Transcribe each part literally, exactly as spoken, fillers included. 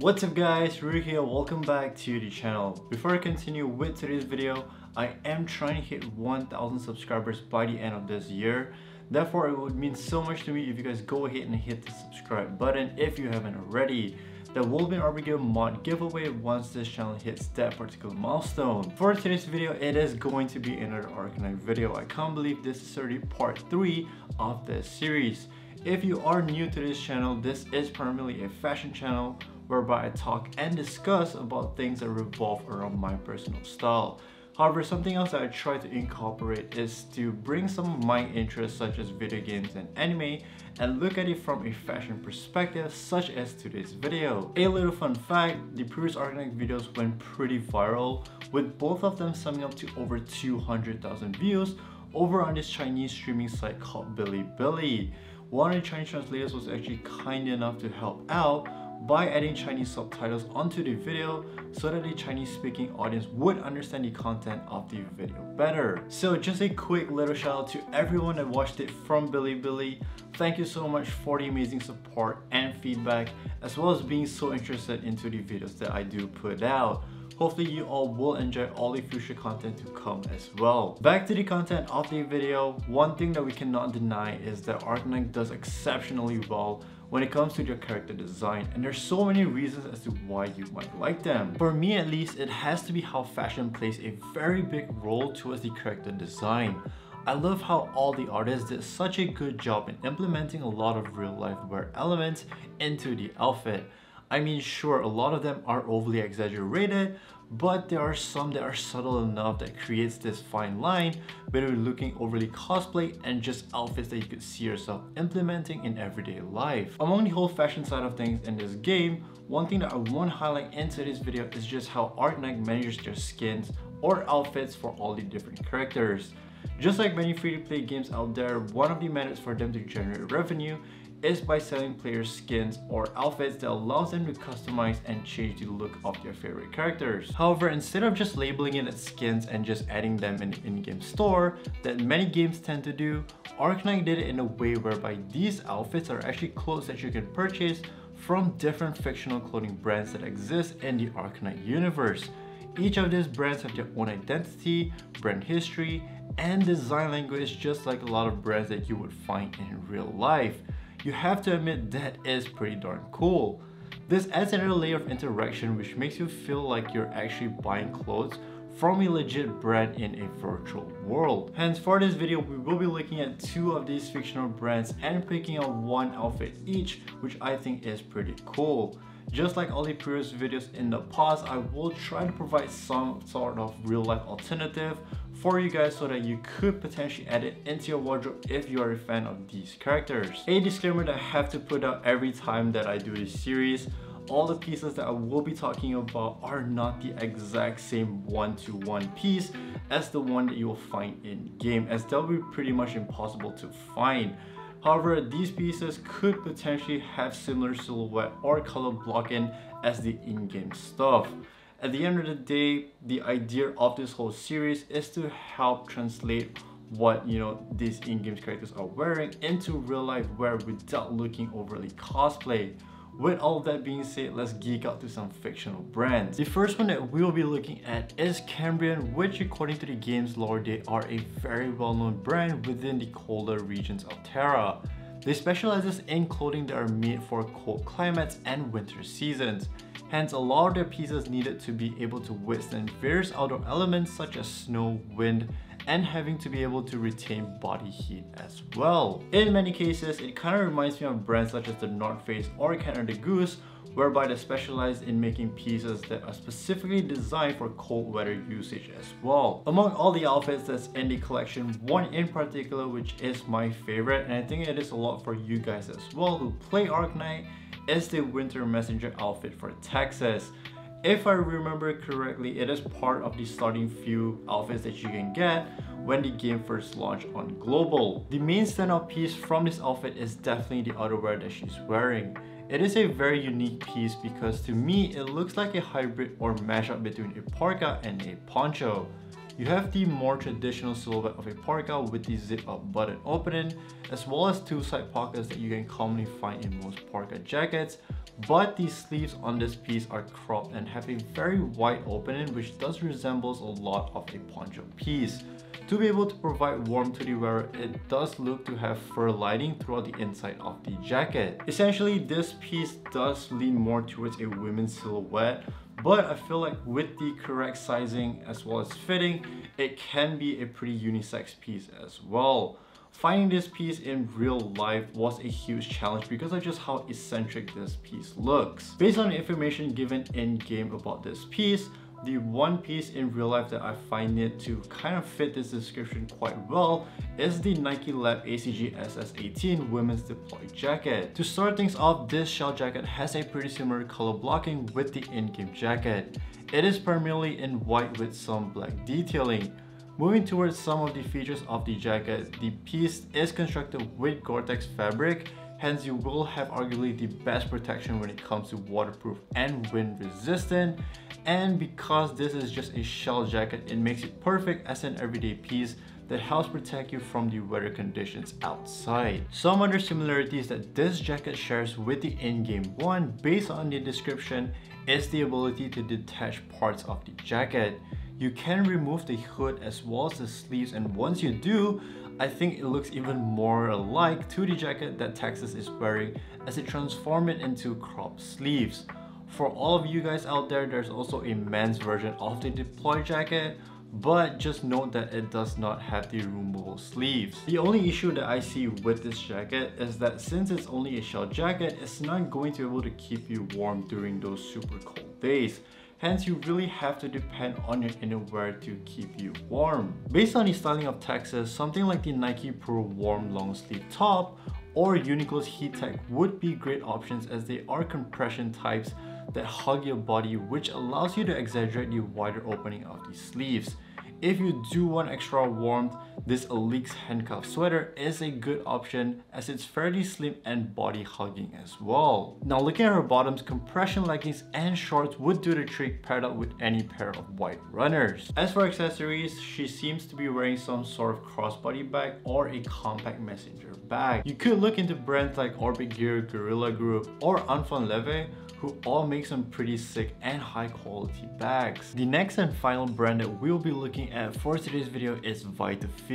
What's up guys, Ruey here, welcome back to the channel. Before I continue with today's video, I am trying to hit one thousand subscribers by the end of this year. Therefore, it would mean so much to me if you guys go ahead and hit the subscribe button if you haven't already. There will be an OrbitGear mod giveaway once this channel hits that particular milestone. For today's video, it is going to be another Arknights video. I can't believe this is already part three of this series. If you are new to this channel, this is primarily a fashion channel whereby I talk and discuss about things that revolve around my personal style. However, something else that I try to incorporate is to bring some of my interests such as video games and anime and look at it from a fashion perspective such as today's video. A little fun fact, the previous Arknights videos went pretty viral with both of them summing up to over two hundred thousand views over on this Chinese streaming site called Bilibili. One of the Chinese translators was actually kind enough to help out by adding Chinese subtitles onto the video so that the Chinese-speaking audience would understand the content of the video better. So just a quick little shout out to everyone that watched it from Bilibili. Thank you so much for the amazing support and feedback, as well as being so interested into the videos that I do put out. Hopefully you all will enjoy all the future content to come as well. Back to the content of the video, one thing that we cannot deny is that Arknights does exceptionally well when it comes to their character design, and there's so many reasons as to why you might like them. For me at least, it has to be how fashion plays a very big role towards the character design. I love how all the artists did such a good job in implementing a lot of real life wear elements into the outfit. I mean, sure, a lot of them are overly exaggerated, but there are some that are subtle enough that creates this fine line between looking overly cosplay and just outfits that you could see yourself implementing in everyday life. Among the whole fashion side of things in this game, one thing that I want to highlight in today's video is just how Arknights manages their skins or outfits for all the different characters. Just like many free-to-play games out there, one of the methods for them to generate revenue is by selling players skins or outfits that allows them to customize and change the look of their favorite characters. However, instead of just labeling it as skins and just adding them in the in-game store that many games tend to do, Arknights did it in a way whereby these outfits are actually clothes that you can purchase from different fictional clothing brands that exist in the Arknights universe. Each of these brands have their own identity, brand history, and design language, just like a lot of brands that you would find in real life. You have to admit that is pretty darn cool. This adds another layer of interaction which makes you feel like you're actually buying clothes from a legit brand in a virtual world. Hence, for this video, we will be looking at two of these fictional brands and picking out one outfit each, which I think is pretty cool. Just like all the previous videos in the past, I will try to provide some sort of real-life alternative for you guys so that you could potentially add it into your wardrobe if you are a fan of these characters. A disclaimer that I have to put out every time that I do this series, all the pieces that I will be talking about are not the exact same one-to-one piece as the one that you will find in game, as that will be pretty much impossible to find. However, these pieces could potentially have similar silhouette or color blocking as the in-game stuff. At the end of the day, the idea of this whole series is to help translate what, you know, these in-game characters are wearing into real-life wear without looking overly cosplay. With all that being said, let's geek out to some fictional brands. The first one that we will be looking at is Cambrian, which according to the game's lore, they are a very well-known brand within the colder regions of Terra. They specialize in clothing that are made for cold climates and winter seasons. Hence, a lot of their pieces needed to be able to withstand various outdoor elements such as snow, wind, and having to be able to retain body heat as well. In many cases, it kind of reminds me of brands such as the North Face or Canada Goose, whereby they specialize in making pieces that are specifically designed for cold weather usage as well. Among all the outfits that's in the collection, one in particular which is my favorite, and I think it is a lot for you guys as well who play Arknights, is the Winter Messenger outfit for Texas. If I remember correctly, it is part of the starting few outfits that you can get when the game first launched on global. The main standout piece from this outfit is definitely the outerwear that she's wearing. It is a very unique piece because to me, it looks like a hybrid or mashup between a parka and a poncho. You have the more traditional silhouette of a parka with the zip-up button opening, as well as two side pockets that you can commonly find in most parka jackets, but the sleeves on this piece are cropped and have a very wide opening, which does resembles a lot of a poncho piece. To be able to provide warmth to the wearer, it does look to have fur lining throughout the inside of the jacket. Essentially, this piece does lean more towards a women's silhouette, but I feel like with the correct sizing as well as fitting, it can be a pretty unisex piece as well. Finding this piece in real life was a huge challenge because of just how eccentric this piece looks. Based on the information given in-game about this piece, the one piece in real life that I find it to kind of fit this description quite well is the Nike Lab A C G S S eighteen Women's Deploy Jacket. To start things off, this shell jacket has a pretty similar color blocking with the in-game jacket. It is primarily in white with some black detailing. Moving towards some of the features of the jacket, the piece is constructed with Gore-Tex fabric, hence you will have arguably the best protection when it comes to waterproof and wind resistant. And because this is just a shell jacket, it makes it perfect as an everyday piece that helps protect you from the weather conditions outside. Some other similarities that this jacket shares with the in-game one, based on the description, is the ability to detach parts of the jacket. You can remove the hood as well as the sleeves, and once you do, I think it looks even more alike to the jacket that Texas is wearing as they transform it into cropped sleeves. For all of you guys out there, there's also a men's version of the deploy jacket, but just note that it does not have the removable sleeves. The only issue that I see with this jacket is that since it's only a shell jacket, it's not going to be able to keep you warm during those super cold days. Hence, you really have to depend on your innerwear to keep you warm. Based on the styling of Texas, something like the Nike Pro Warm Long Sleeve Top or Uniqlo's HeatTech would be great options as they are compression types that hug your body, which allows you to exaggerate the wider opening of the sleeves. If you do want extra warmth, this Alix handcuff sweater is a good option as it's fairly slim and body hugging as well. Now looking at her bottoms, compression leggings and shorts would do the trick paired up with any pair of white runners. As for accessories, she seems to be wearing some sort of crossbody bag or a compact messenger bag. You could look into brands like OrbitGear, Gorilla Group or Anfield Leve, who all make some pretty sick and high quality bags. The next and final brand that we'll be looking at for today's video is VitaField.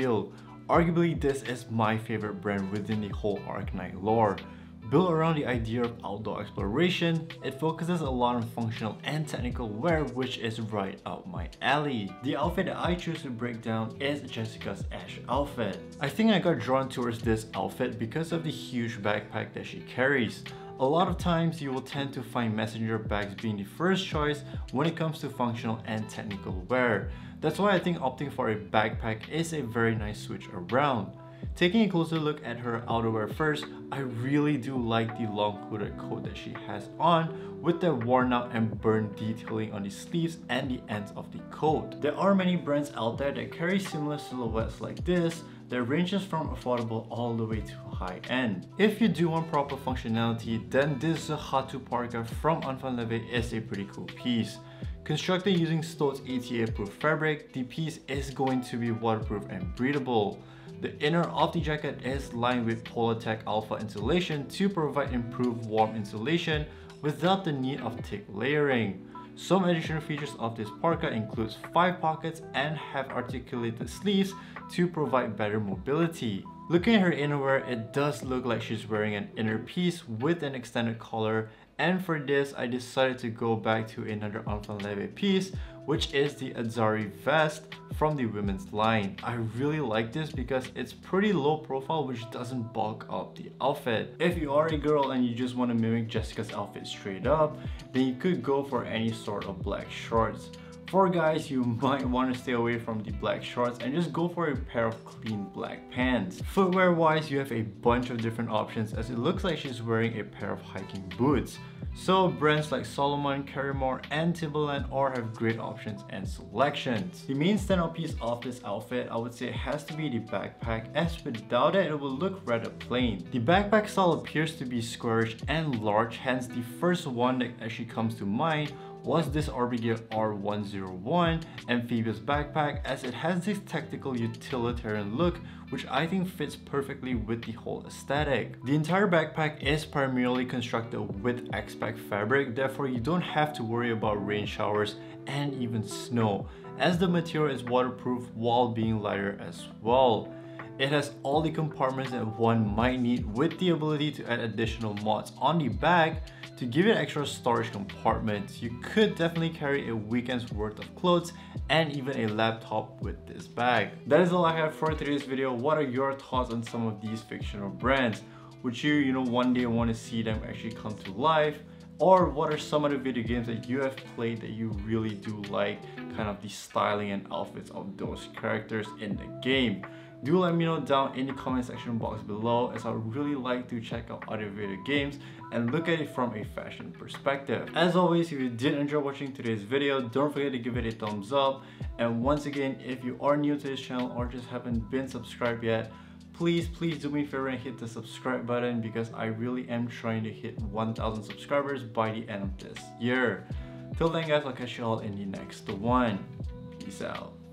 Arguably, this is my favorite brand within the whole Arknight lore. Built around the idea of outdoor exploration, it focuses a lot on functional and technical wear, which is right up my alley. The outfit that I choose to break down is Jessica's Ash outfit. I think I got drawn towards this outfit because of the huge backpack that she carries. A lot of times you will tend to find messenger bags being the first choice when it comes to functional and technical wear. That's why I think opting for a backpack is a very nice switch around. Taking a closer look at her outerwear first, I really do like the long hooded coat that she has on with the worn out and burned detailing on the sleeves and the ends of the coat. There are many brands out there that carry similar silhouettes like this, that ranges from affordable all the way to high end. If you do want proper functionality, then this Zohatu parka from Anfield Leve is a pretty cool piece. Constructed using Stoat's A T A proof fabric, the piece is going to be waterproof and breathable. The inner of the jacket is lined with Polartec Alpha insulation to provide improved warm insulation without the need of thick layering. Some additional features of this parka includes five pockets and have articulated sleeves to provide better mobility. Looking at her innerwear, it does look like she's wearing an inner piece with an extended collar, and for this, I decided to go back to another Anfield Leve piece, which is the Azari vest from the women's line. I really like this because it's pretty low profile, which doesn't bulk up the outfit. If you are a girl and you just want to mimic Jessica's outfit straight up, then you could go for any sort of black shorts. For guys, you might want to stay away from the black shorts and just go for a pair of clean black pants. Footwear wise, you have a bunch of different options as it looks like she's wearing a pair of hiking boots. So brands like Salomon, Cambrian, and Timberland all have great options and selections. The main standout piece of this outfit, I would say, has to be the backpack, as without it, it will look rather plain. The backpack style appears to be squarish and large, hence the first one that actually comes to mind was this OrbitGear R one oh one Amphibious Backpack, as it has this tactical utilitarian look which I think fits perfectly with the whole aesthetic. The entire backpack is primarily constructed with X-Pac fabric, therefore you don't have to worry about rain showers and even snow, as the material is waterproof while being lighter as well. It has all the compartments that one might need, with the ability to add additional mods on the back to give it extra storage compartments. You could definitely carry a weekend's worth of clothes and even a laptop with this bag. That is all I have for today's video. What are your thoughts on some of these fictional brands? Would you, you know, one day want to see them actually come to life? Or what are some of the video games that you have played that you really do like kind of the styling and outfits of those characters in the game? Do let me know down in the comment section box below, as I really like to check out other video games and look at it from a fashion perspective. As always, if you did enjoy watching today's video, don't forget to give it a thumbs up. And once again, if you are new to this channel or just haven't been subscribed yet, please, please do me a favor and hit the subscribe button, because I really am trying to hit one thousand subscribers by the end of this year. Till then guys, I'll catch you all in the next one. Peace out.